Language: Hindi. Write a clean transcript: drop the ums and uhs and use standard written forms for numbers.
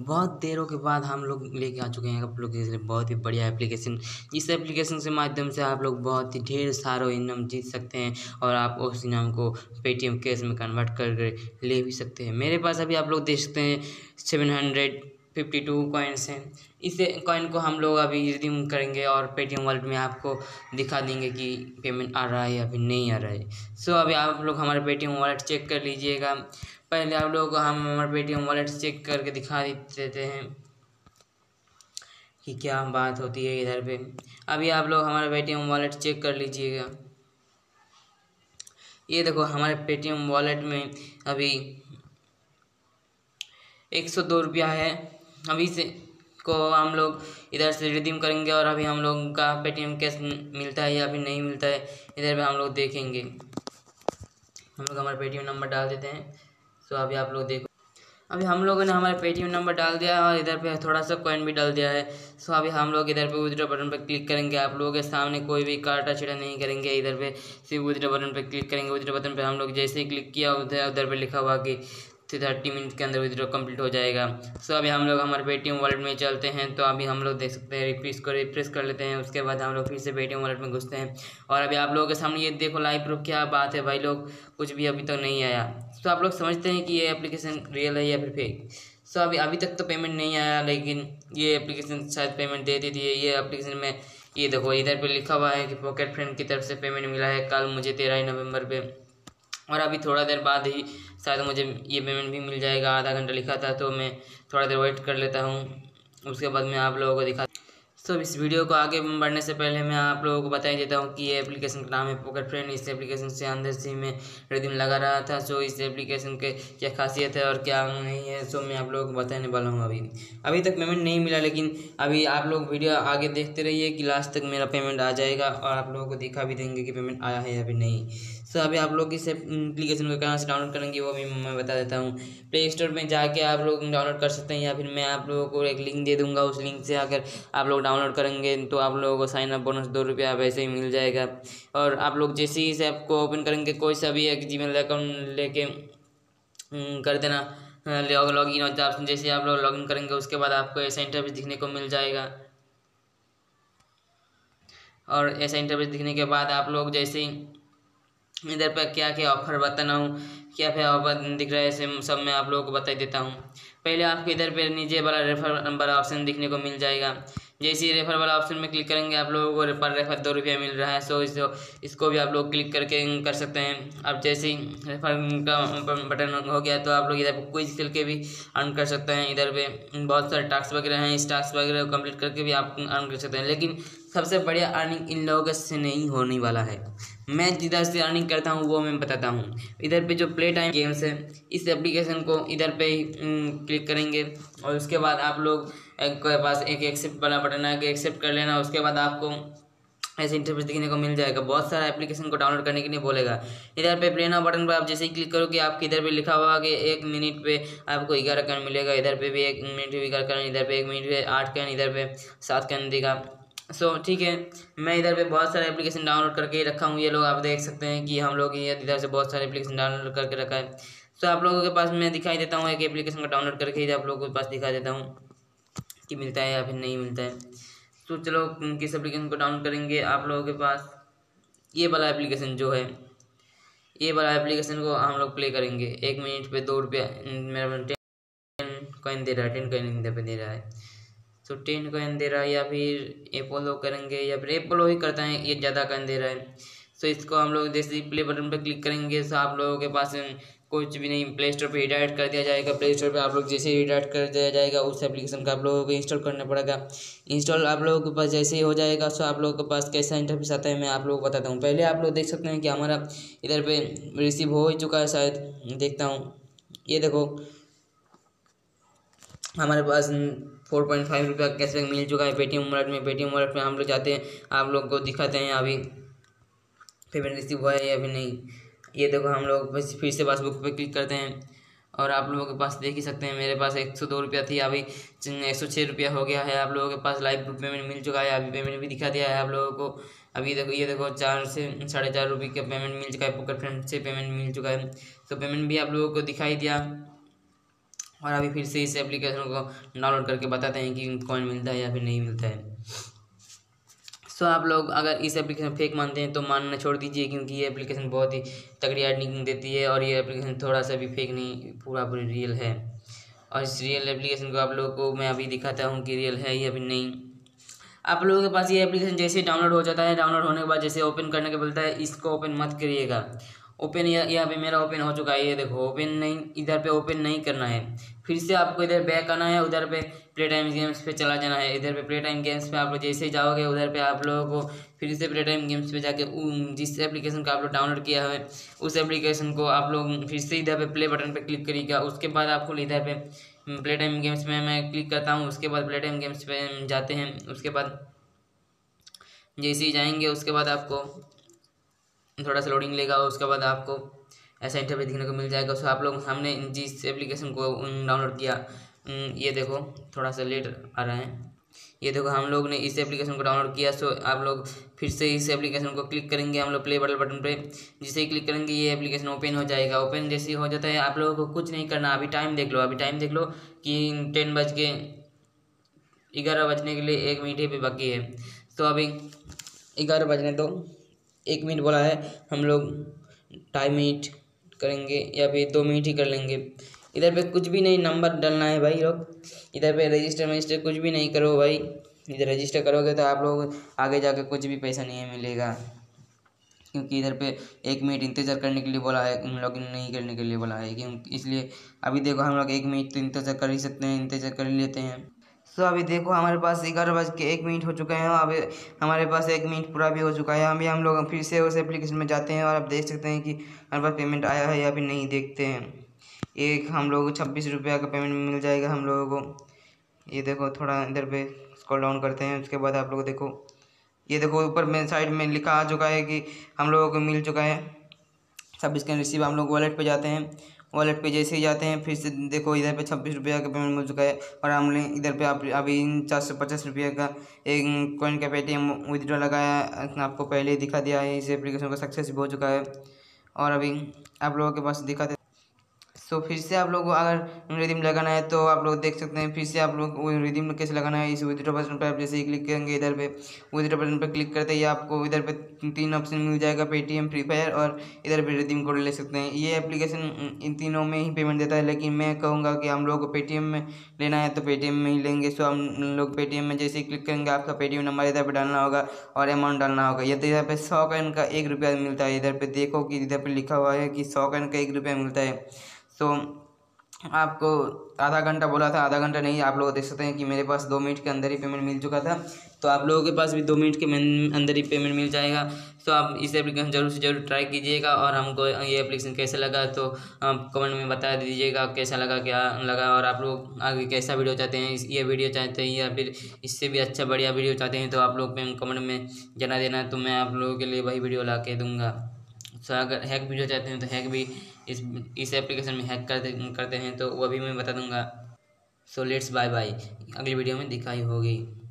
बहुत देरों के बाद हम लोग लेके आ चुके हैं आप लोग के लिए बहुत ही बढ़िया एप्लीकेशन। इस एप्लीकेशन के माध्यम से आप लोग बहुत ही ढेर सारा इनाम जीत सकते हैं और आप उस इनाम को पेटीएम कैश में कन्वर्ट करके ले भी सकते हैं। मेरे पास अभी आप लोग देख सकते हैं 752 कॉइन्स हैं। इस कॉइन को हम लोग अभी रिडीम करेंगे और पेटीएम वॉलेट में आपको दिखा देंगे कि पेमेंट आ रहा है या फिर नहीं आ रहा है। सो अभी आप लोग हमारा पेटीएम वॉलेट चेक कर लीजिएगा। पहले आप लोग हम हमारे पेटीएम वॉलेट चेक करके दिखा देते हैं कि क्या बात होती है इधर पे। अभी आप लोग हमारा पेटीएम वॉलेट चेक कर लीजिएगा। ये देखो हमारे पेटीएम वॉलेट में अभी 102 रुपया है। अभी से को हम लोग इधर से रिडीम करेंगे और अभी हम लोग का पेटीएम कैश मिलता है या अभी नहीं मिलता है इधर पे हम लोग देखेंगे। हम लोग हमारा पेटीएम नंबर डाल देते हैं। सो अभी आप लोग देखो अभी हम लोगों ने हमारा पेटीएम नंबर डाल दिया है और इधर पे थोड़ा सा कॉइन भी डाल दिया है। सो अभी हम लोग इधर पे विथड्रॉ बटन पर क्लिक करेंगे। आप लोगों के सामने कोई भी काटा छीटा नहीं करेंगे। इधर पे सिर्फ विथड्रॉ बटन पर क्लिक करेंगे। विथड्रॉ बटन पर हम लोग जैसे ही क्लिक किया उधर पे लिखा हुआ कि 30 मिनट के अंदर विथड्रॉ कंप्लीट हो जाएगा। सो अभी हम लोग हमारे पेटीएम वॉलेट में चलते हैं। तो अभी हम लोग देख सकते हैं रिफ्रेश कर लेते हैं। उसके बाद हम लोग फिर से पेटीएम वॉलेट में घुसते हैं और अभी आप लोगों के सामने ये देखो लाइव प्रूफ। क्या बात है भाई लोग, कुछ भी अभी तो नहीं आया। तो आप लोग समझते हैं कि ये एप्लीकेशन रियल है या फिर फेक। सो अभी तक तो पेमेंट नहीं आया, लेकिन ये एप्लीकेशन शायद पेमेंट दे देती है। ये एप्लीकेशन में ये देखो इधर पर लिखा हुआ है कि पॉकेट फ्रेंड की तरफ से पेमेंट मिला है कल मुझे 13 नवंबर पर, और अभी थोड़ा देर बाद ही शायद मुझे ये पेमेंट भी मिल जाएगा। आधा घंटा लिखा था तो मैं थोड़ा देर वेट कर लेता हूँ, उसके बाद मैं आप लोगों को दिखा। सो इस वीडियो को आगे बढ़ने से पहले मैं आप लोगों को बता ही देता हूँ कि ये एप्लीकेशन का नाम है पॉकेट फ्रेंड। इस एप्लीकेशन से अंदर से ही मैं रिडीम लगा रहा था। सो इस एप्लीकेशन के क्या खासियत है और क्या नहीं है सो मैं आप लोगों को बताने वाला हूँ। अभी तक पेमेंट नहीं मिला, लेकिन अभी आप लोग वीडियो आगे देखते रहिए कि लास्ट तक मेरा पेमेंट आ जाएगा और आप लोगों को दिखा भी देंगे कि पेमेंट आया है या फिर नहीं। सो अभी आप लोग इस एप्लीकेशन को कहाँ से डाउनलोड करेंगे वो भी मैं बता देता हूँ। प्ले स्टोर में जाके आप लोग डाउनलोड कर सकते हैं या फिर मैं आप लोगों को एक लिंक दे दूँगा। उस लिंक से अगर आप लोग डाउनलोड करेंगे तो आप लोगों को साइन अप बोनस 2 रुपया वैसे ही मिल जाएगा। और आप लोग जैसे ही इस ऐप को ओपन करेंगे कोई सा भी एक जीमेल अकाउंट लेके कर देना लॉगिन होता है। जैसे आप लोग लॉगिन करेंगे उसके बाद आपको ऐसा इंटरफेस दिखने को मिल जाएगा। और ऐसा इंटरफेस दिखने के बाद आप लोग जैसे ही इधर पर क्या क्या ऑफर बताना हूँ क्या फिर ऑफर दिख रहा है ऐसे सब मैं आप लोगों को बता देता हूँ। पहले आपको इधर पर नीचे वाला रेफर वाला ऑप्शन दिखने को मिल जाएगा। जैसे ही रेफर वाला ऑप्शन में क्लिक करेंगे आप लोगों को पर रेफर 2 रुपया मिल रहा है। सो इसको भी आप लोग क्लिक करके कर सकते हैं। अब जैसे ही रेफर का बटन हो गया तो आप लोग इधर पर क्विज खेल के भी अर्न कर सकते हैं। इधर पे बहुत सारे टास्क वगैरह हैं, इस टास्क वगैरह को कम्प्लीट करके भी आप अर्न कर सकते हैं। लेकिन सबसे बढ़िया अर्निंग इन लोगों से नहीं होने वाला है। मैं जिधर से अर्निंग करता हूँ वो मैं बताता हूँ। इधर पे जो प्ले टाइम गेम्स है इस एप्लीकेशन को इधर पे ही क्लिक करेंगे और उसके बाद आप लोग के पास एक एक्सेप्ट वाला बटन है कि एक्सेप्ट कर लेना। उसके बाद आपको ऐसे इंटरफेस दिखने को मिल जाएगा। बहुत सारा एप्लीकेशन को डाउनलोड करने के लिए बोलेगा। इधर पे प्ले नाउ बटन पर आप जैसे ही क्लिक करोगे आपके इधर पे लिखा हुआ कि 1 मिनट पे आपको 11 कॉइन मिलेगा। इधर पे भी 1 मिनट पे 11 कॉइन, इधर पे 1 मिनट पे 8 कॉइन, इधर पे 7 कॉइन देगा। सो ठीक है, मैं इधर पे बहुत सारे एप्लीकेशन डाउनलोड करके रखा हूँ। ये लोग आप देख सकते हैं कि हम लोग ये इधर से बहुत सारे एप्लीकेशन डाउनलोड करके रखा है। सो आप लोगों के पास मैं दिखाई देता हूँ एक एप्लीकेशन को डाउनलोड करके इधर आप लोगों के पास दिखा देता हूँ कि मिलता है या फिर नहीं मिलता है। तो चलो किस एप्लीकेशन को डाउनलोड करेंगे। आप लोगों के पास ये वाला एप्लीकेशन जो है ये वाला एप्लीकेशन को हम लोग प्ले करेंगे। 1 मिनट पे 2 रुपया मेरा 10 कॉइन दे रहा है। 10 कॉइन इधर पे दे रहा है। तो 10 कॉइन दे रहा है या फिर एपोलो करेंगे या फिर एपोलो ही करता है, ये ज़्यादा कॉइन दे रहा है। सो इसको हम लोग जैसे ही प्ले बटन पर क्लिक करेंगे सो आप लोगों के पास कुछ भी नहीं, प्ले स्टोर पर रिडायरेक्ट कर दिया जाएगा। प्ले स्टोर पर आप लोग जैसे ही रिडायरेक्ट कर दिया जाएगा उस एप्लीकेशन का आप लोगों को इंस्टॉल करना पड़ेगा। इंस्टॉल आप लोगों के पास जैसे ही हो जाएगा सो आप लोगों के पास कैसा इंटरफेस आता है मैं आप लोगों को बताता हूँ। पहले आप लोग देख सकते हैं कि हमारा इधर पर रिसीव हो ही चुका है, शायद देखता हूँ। ये देखो हमारे पास 4.5 रुपया कैशबैक मिल चुका है पेटीएम वॉलेट में। पेटीएम वॉलेट में हम लोग जाते हैं, आप लोग को दिखाते हैं अभी पेमेंट रिसीव हुआ है या फिर नहीं। ये देखो हम लोग बस फिर से पासबुक पे क्लिक करते हैं और आप लोगों के पास देख ही सकते हैं मेरे पास 102 रुपया थी, अभी 106 रुपया हो गया है। आप लोगों के पास लाइव पेमेंट मिल चुका है, अभी पेमेंट भी दिखा दिया है आप लोगों को। अभी देखो ये देखो 4 से 4.5 रुपये का पेमेंट मिल चुका है, पॉकेट फ्रेंड से पेमेंट मिल चुका है। तो पेमेंट भी आप लोगों को दिखाई दिया। और अभी फिर से इस एप्लीकेशन को डाउनलोड करके बताते हैं कि कॉइन मिलता है या फिर नहीं मिलता है। सो आप लोग अगर इस एप्लीकेशन फेक मानते हैं तो मानना छोड़ दीजिए, क्योंकि ये एप्लीकेशन बहुत ही तगड़ी अर्निंग देती है और ये एप्लीकेशन थोड़ा सा भी फेक नहीं, पूरा पूरी रियल है। और इस रियल एप्लीकेशन को आप लोगों को मैं अभी दिखाता हूँ कि रियल है या फिर नहीं। आप लोगों के पास ये एप्लीकेशन जैसे डाउनलोड हो जाता है, डाउनलोड होने के बाद जैसे ओपन करने के बोलता है, इसको ओपन मत करिएगा। ओपन यहाँ पे मेरा ओपन हो चुका है, ये देखो ओपन नहीं, इधर पे ओपन नहीं करना है। फिर से आपको इधर बैक आना है, उधर पे प्ले टाइम गेम्स पे चला जाना है। इधर पे प्ले टाइम गेम्स पे आप लोग जैसे ही जाओगे उधर पे आप लोगों को फिर से प्ले टाइम गेम्स पे जाके जिस एप्लीकेशन का आप लोग डाउनलोड किया है उस एप्लीकेशन को आप लोग फिर से इधर पे प्ले बटन पर क्लिक करिएगा। उसके बाद आपको इधर पे प्ले टाइम गेम्स में मैं क्लिक करता हूँ, उसके बाद प्ले टाइम गेम्स पे जाते हैं। उसके बाद जैसे ही जाएंगे उसके बाद आपको थोड़ा सा लोडिंग लेगा, उसके बाद आपको ऐसा इंटरफेस दिखने को मिल जाएगा। उसको आप लोग हमने जिस एप्लीकेशन को डाउनलोड किया, ये देखो थोड़ा सा लेट आ रहा है, ये देखो हम लोग ने इस एप्लीकेशन को डाउनलोड किया। सो आप लोग फिर से इस एप्लीकेशन को क्लिक करेंगे, हम लोग प्ले बटन पे जिसे ही क्लिक करेंगे ये एप्लीकेशन ओपन हो जाएगा। ओपन जैसे ही हो जाता है आप लोगों को कुछ नहीं करना, अभी टाइम देख लो, अभी टाइम देख लो कि 10:11 बजने के लिए 1 मिनट ही बाकी है। तो अभी 11 बजने तो 1 मिनट बोला है, हम लोग 2 मिनट करेंगे या फिर 2 मिनट ही कर लेंगे। इधर पे कुछ भी नहीं, नंबर डालना है भाई लोग। इधर पे रजिस्टर मजिस्टर कुछ भी नहीं करो भाई, इधर रजिस्टर करोगे तो आप लोग आगे जाकर कुछ भी पैसा नहीं मिलेगा, क्योंकि इधर पे 1 मिनट इंतज़ार करने के लिए बोला है, लॉगिन नहीं करने के लिए बोला है, क्योंकि इसलिए अभी देखो हम लोग 1 मिनट तो इंतज़ार कर ही सकते हैं, इंतज़ार कर लेते हैं। सो अभी देखो हमारे पास 11:01 हो चुके हैं, अभी हमारे पास 1 मिनट पूरा भी हो चुका है। अभी हम लोग फिर से उस एप्लीकेशन में जाते हैं और आप देख सकते हैं कि हमारे पास पेमेंट आया है या फिर नहीं, देखते हैं। एक हम लोग को 26 रुपये का पेमेंट मिल जाएगा हम लोगों को। ये देखो थोड़ा इधर पे स्क्रॉल डाउन करते हैं, उसके बाद आप लोग देखो ये देखो ऊपर में साइड में लिखा आ चुका है कि हम लोगों को मिल चुका है 26 का रिसीव। हम लोग वॉलेट पर जाते हैं, वॉलेट पे जैसे ही जाते हैं फिर से देखो इधर पे 26 रुपये का पेमेंट मिल चुका है। और हमने इधर पे आप अभी 450 रुपये का एक कॉइन का पेटीएम विदड्रॉ लगाया, आपको पहले ही दिखा दिया है। इस एप्लीकेशन का सक्सेस हो चुका है और अभी आप लोगों के पास दिखा दे। सो फिर से आप लोगों को अगर रिडीम लगाना है तो आप लोग देख सकते हैं, फिर से आप लोग रिडीम कैसे लगाना है। इस विदड्रॉ बटन पर आप जैसे ही क्लिक करेंगे, इधर पे विदड्रॉ बटन पर क्लिक करते ही आपको इधर पे 3 ऑप्शन मिल जाएगा, पेटीएम, फ्री फायर और इधर पे रिडीम कोड ले सकते हैं। ये एप्लीकेशन इन तीनों में ही पेमेंट देता है, लेकिन मैं कहूँगा कि हम लोग को पेटीएम में लेना है तो पेटीएम में ही लेंगे। सो हम लोग पेटीएम में जैसे ही क्लिक करेंगे आपका पेटीएम नंबर इधर पर डालना होगा और अमाउंट डालना होगा। ये तो इधर पर 100 कॉइन का 1 रुपया मिलता है, इधर पर देखो कि इधर पर लिखा हुआ है कि 100 कॉइन का 1 रुपया मिलता है। तो आपको आधा घंटा बोला था, आधा घंटा नहीं, आप लोग देख सकते हैं कि मेरे पास 2 मिनट के अंदर ही पेमेंट मिल चुका था। तो आप लोगों के पास भी 2 मिनट के अंदर ही पेमेंट मिल जाएगा। तो आप इस एप्लीकेशन ज़रूर से ज़रूर ट्राई कीजिएगा और हमको ये एप्लीकेशन कैसा लगा तो आप कमेंट में बता दीजिएगा कैसा लगा, क्या लगा, और आप लोग आगे कैसा वीडियो चाहते हैं, ये वीडियो चाहते हैं या फिर इससे भी अच्छा बढ़िया वीडियो चाहते हैं तो आप लोग कमेंट में जना देना, तो मैं आप लोगों के लिए वही वीडियो ला के दूँगा। सो अगर हैक वीडियो चाहते हैं तो हैक भी इस एप्लीकेशन में हैक करते हैं तो वह भी मैं बता दूंगा। सो लेट्स बाय बाय, अगली वीडियो में दिखाई होगी।